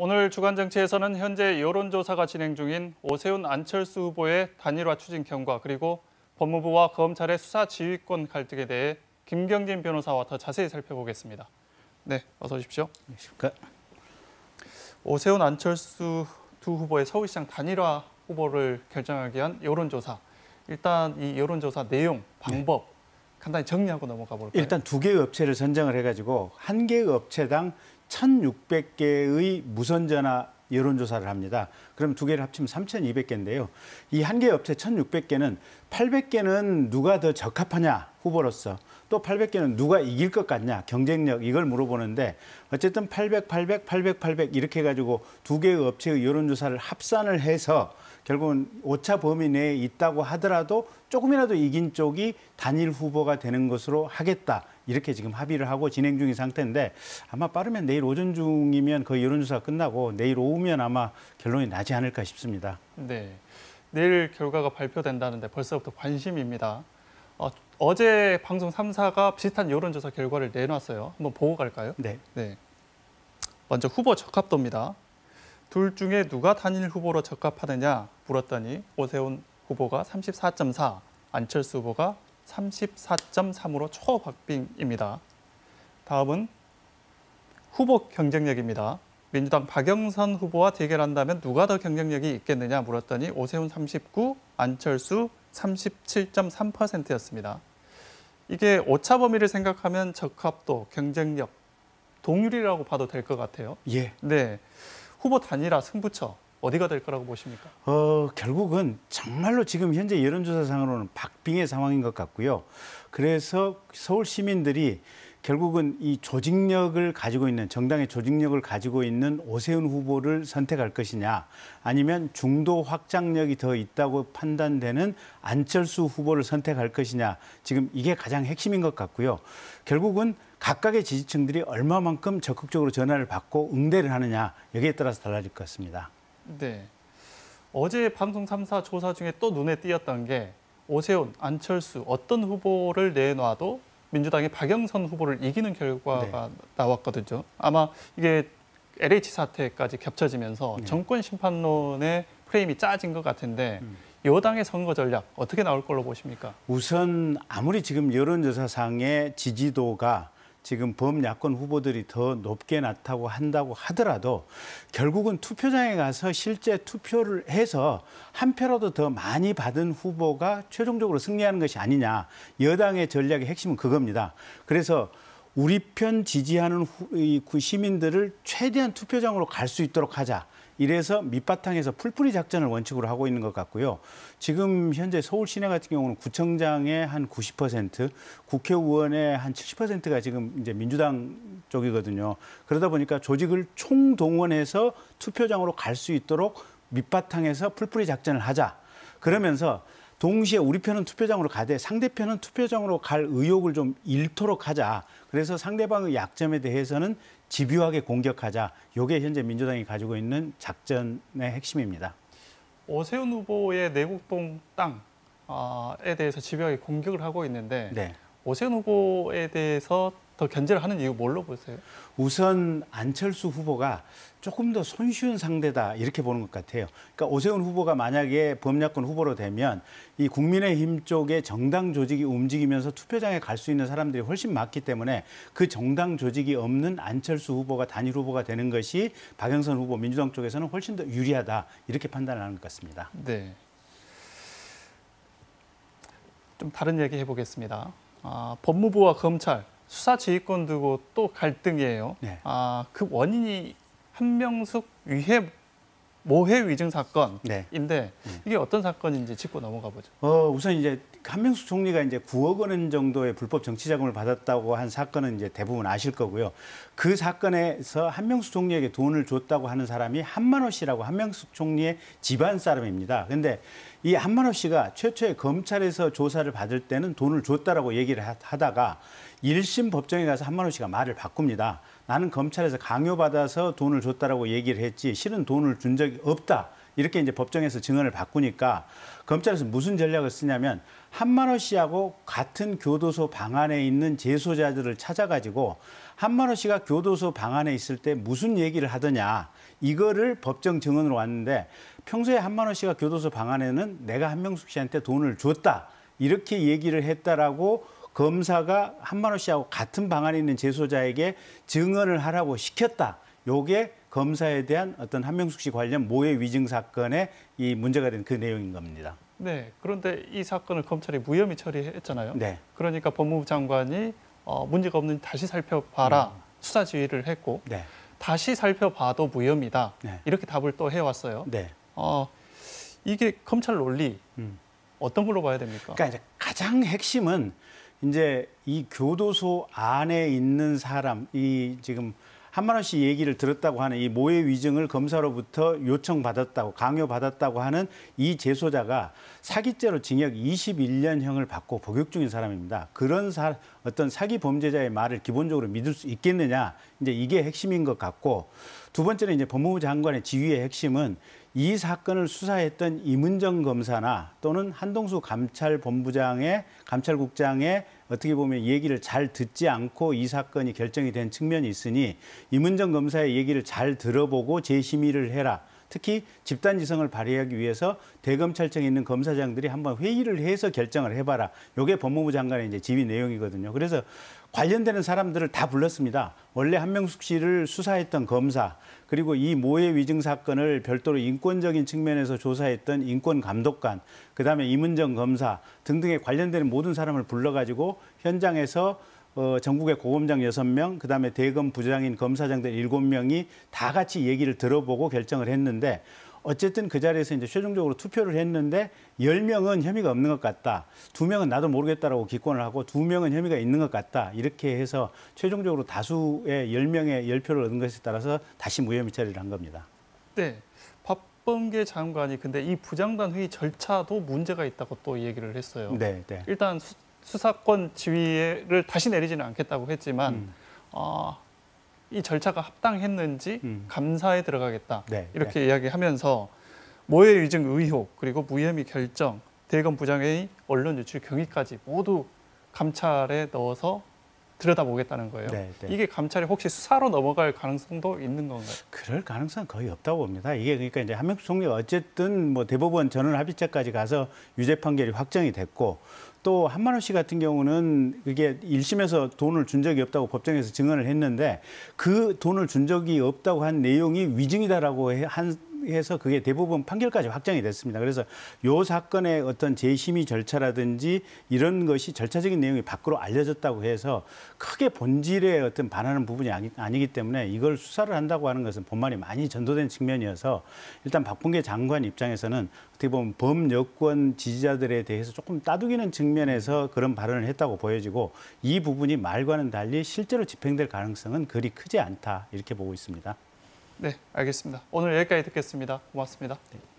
오늘 주간정치에서는 현재 여론조사가 진행 중인 오세훈 안철수 후보의 단일화 추진 경과 그리고 법무부와 검찰의 수사 지휘권 갈등에 대해 김경진 변호사와 더 자세히 살펴보겠습니다. 네, 어서 오십시오. 안녕하십니까. 오세훈 안철수 두 후보의 서울시장 단일화 후보를 결정하기 위한 여론조사. 일단 이 여론조사 내용, 방법 간단히 정리하고 넘어가 볼까요? 일단 두 개의 업체를 선정을 해가지고 한 개의 업체당 1,600개의 무선전화 여론조사를 합니다. 그럼 두 개를 합치면 3,200개인데요. 이 한 개 업체 1,600개는 800개는 누가 더 적합하냐 후보로서 또 800개는 누가 이길 것 같냐 경쟁력 이걸 물어보는데 어쨌든 800, 800, 800, 800 이렇게 해가지고 두 개의 업체의 여론조사를 합산을 해서 결국은 오차 범위 내에 있다고 하더라도 조금이라도 이긴 쪽이 단일 후보가 되는 것으로 하겠다. 이렇게 지금 합의를 하고 진행 중인 상태인데 아마 빠르면 내일 오전 중이면 거의 여론조사가 끝나고 내일 오후면 아마 결론이 나지 않을까 싶습니다. 네, 내일 결과가 발표된다는데 벌써부터 관심입니다. 어제 방송 3사가 비슷한 여론조사 결과를 내놨어요. 한번 보고 갈까요? 네. 먼저 후보 적합도입니다. 둘 중에 누가 단일 후보로 적합하느냐 물었더니 오세훈 후보가 34.4, 안철수 후보가 34.3으로 초박빙입니다. 다음은 후보 경쟁력입니다. 민주당 박영선 후보와 대결한다면 누가 더 경쟁력이 있겠느냐 물었더니 오세훈 39, 안철수 37.3%였습니다. 이게 오차 범위를 생각하면 적합도, 경쟁력, 동률이라고 봐도 될 것 같아요. 예. 네. 후보 단일화 승부처. 어디가 될 거라고 보십니까? 결국은 정말로 지금 현재 여론조사상으로는 박빙의 상황인 것 같고요. 그래서 서울 시민들이 결국은 이 조직력을 가지고 있는 정당의 조직력을 가지고 있는 오세훈 후보를 선택할 것이냐 아니면 중도 확장력이 더 있다고 판단되는 안철수 후보를 선택할 것이냐 지금 이게 가장 핵심인 것 같고요. 결국은 각각의 지지층들이 얼마만큼 적극적으로 전화를 받고 응대를 하느냐 여기에 따라서 달라질 것 같습니다. 네, 어제 방송 3사 조사 중에 또 눈에 띄었던 게 오세훈, 안철수 어떤 후보를 내놔도 민주당이 박영선 후보를 이기는 결과가 나왔거든요. 아마 이게 LH 사태까지 겹쳐지면서 정권 심판론의 프레임이 짜진 것 같은데 여당의 선거 전략 어떻게 나올 걸로 보십니까? 우선 아무리 지금 여론조사상의 지지도가 지금 범야권 후보들이 더 높게 나타나고 한다고 하더라도 결국은 투표장에 가서 실제 투표를 해서 한 표라도 더 많이 받은 후보가 최종적으로 승리하는 것이 아니냐. 여당의 전략의 핵심은 그겁니다. 그래서 우리 편 지지하는 시민들을 최대한 투표장으로 갈 수 있도록 하자. 이래서 밑바탕에서 풀뿌리 작전을 원칙으로 하고 있는 것 같고요. 지금 현재 서울 시내 같은 경우는 구청장의 한 90%, 국회의원의 한 70%가 지금 이제 민주당 쪽이거든요. 그러다 보니까 조직을 총동원해서 투표장으로 갈 수 있도록 밑바탕에서 풀뿌리 작전을 하자. 그러면서 동시에 우리 편은 투표장으로 가되 상대편은 투표장으로 갈 의욕을 좀 잃도록 하자. 그래서 상대방의 약점에 대해서는 집요하게 공격하자. 이게 현재 민주당이 가지고 있는 작전의 핵심입니다. 오세훈 후보의 내곡동 땅에 대해서 집요하게 공격을 하고 있는데 오세훈 후보에 대해서 더 견제를 하는 이유 뭘로 보세요? 우선 안철수 후보가 조금 더 손쉬운 상대다 이렇게 보는 것 같아요. 그러니까 오세훈 후보가 만약에 범야권 후보로 되면 이 국민의힘 쪽의 정당 조직이 움직이면서 투표장에 갈 수 있는 사람들이 훨씬 많기 때문에 그 정당 조직이 없는 안철수 후보가 단일 후보가 되는 것이 박영선 후보 민주당 쪽에서는 훨씬 더 유리하다 이렇게 판단을 하는 것 같습니다. 네. 좀 다른 얘기 해보겠습니다. 법무부와 검찰. 수사 지휘권 두고 또 갈등이에요. 그 원인이 한명숙 모해 위증 사건인데 이게 어떤 사건인지 짚고 넘어가 보죠. 우선 이제 한명숙 총리가 이제 9억 원 정도의 불법 정치 자금을 받았다고 한 사건은 이제 대부분 아실 거고요. 그 사건에서 한명숙 총리에게 돈을 줬다고 하는 사람이 한만호 씨라고 한명숙 총리의 집안 사람입니다. 근데 이 한만호 씨가 최초에 검찰에서 조사를 받을 때는 돈을 줬다라고 얘기를 하다가 1심 법정에 가서 한만호 씨가 말을 바꿉니다. 나는 검찰에서 강요받아서 돈을 줬다라고 얘기를 했지 실은 돈을 준 적이 없다. 이렇게 이제 법정에서 증언을 바꾸니까 검찰에서 무슨 전략을 쓰냐면 한만호 씨하고 같은 교도소 방 안에 있는 재소자들을 찾아가지고 한만호 씨가 교도소 방 안에 있을 때 무슨 얘기를 하더냐, 이거를 법정 증언으로 왔는데, 평소에 한만호 씨가 교도소 방 안에는 내가 한명숙 씨한테 돈을 줬다, 이렇게 얘기를 했다라고 검사가 한만호 씨하고 같은 방 안에 있는 재소자에게 증언을 하라고 시켰다. 요게 검사에 대한 어떤 한명숙 씨 관련 모해 위증 사건의 이 문제가 된 그 내용인 겁니다. 네. 그런데 이 사건을 검찰이 무혐의 처리했잖아요. 네. 그러니까 법무부 장관이 문제가 없는지 다시 살펴봐라, 수사 지휘를 했고, 네, 다시 살펴봐도 무혐의다, 네, 이렇게 답을 또 해왔어요. 네. 이게 검찰 논리, 어떤 걸로 봐야 됩니까? 그러니까 이제 가장 핵심은 이제 이 교도소 안에 있는 사람, 이 지금 한만호 씨 얘기를 들었다고 하는 이 모해 위증을 검사로부터 요청받았다고, 강요받았다고 하는 이 재소자가 사기죄로 징역 21년형을 받고 복역 중인 사람입니다. 그런 어떤 사기 범죄자의 말을 기본적으로 믿을 수 있겠느냐, 이제 이게 핵심인 것 같고, 두 번째는 이제 법무부 장관의 지휘의 핵심은 이 사건을 수사했던 임은정 검사나 또는 한동수 감찰본부장의, 감찰국장의 어떻게 보면 얘기를 잘 듣지 않고 이 사건이 결정이 된 측면이 있으니 임은정 검사의 얘기를 잘 들어보고 재심의를 해라. 특히 집단지성을 발휘하기 위해서 대검찰청에 있는 검사장들이 한번 회의를 해서 결정을 해봐라. 이게 법무부 장관의 이제 지휘 내용이거든요. 그래서 관련되는 사람들을 다 불렀습니다. 원래 한명숙 씨를 수사했던 검사, 그리고 이 모해 위증 사건을 별도로 인권적인 측면에서 조사했던 인권감독관, 그다음에 임은정 검사 등등에 관련되는 모든 사람을 불러가지고 현장에서 전국의 고검장 6명, 그다음에 대검 부장인 검사장들 7명이 다 같이 얘기를 들어보고 결정을 했는데, 어쨌든 그 자리에서 이제 최종적으로 투표를 했는데 10명은 혐의가 없는 것 같다, 2명은 나도 모르겠다라고 기권을 하고 2명은 혐의가 있는 것 같다, 이렇게 해서 최종적으로 다수의 10명의 10표를 얻은 것에 따라서 다시 무혐의 처리를 한 겁니다. 네. 박범계 장관이 근데 이 부장단 회의 절차도 문제가 있다고 또 얘기를 했어요. 네, 네. 일단 수사권 지휘를 다시 내리지는 않겠다고 했지만 이 절차가 합당했는지 감사에 들어가겠다, 네, 이렇게, 네, 이야기하면서 모해 위증 의혹, 그리고 무혐의 결정, 대검 부장의 언론 유출 경위까지 모두 감찰에 넣어서 들여다보겠다는 거예요. 네, 네. 이게 감찰이 혹시 수사로 넘어갈 가능성도 있는 건가요? 그럴 가능성은 거의 없다고 봅니다. 이게 그러니까 이제 한명숙 총리가 어쨌든 뭐 대법원 전원 합의체까지 가서 유죄 판결이 확정이 됐고, 또 한만호 씨 같은 경우는 그게 1심에서 돈을 준 적이 없다고 법정에서 증언을 했는데, 그 돈을 준 적이 없다고 한 내용이 위증이다라고 해서 그게 대법원 판결까지 확정이 됐습니다. 그래서 이 사건의 어떤 재심의 절차라든지 이런 것이 절차적인 내용이 밖으로 알려졌다고 해서 크게 본질에 어떤 반하는 부분이 아니기 때문에 이걸 수사를 한다고 하는 것은 본말이 많이 전도된 측면이어서, 일단 박범계 장관 입장에서는 어떻게 보면 범여권 지지자들에 대해서 조금 따두기는 측면에서 그런 발언을 했다고 보여지고, 이 부분이 말과는 달리 실제로 집행될 가능성은 그리 크지 않다, 이렇게 보고 있습니다. 네, 알겠습니다. 오늘 여기까지 듣겠습니다. 고맙습니다. 네.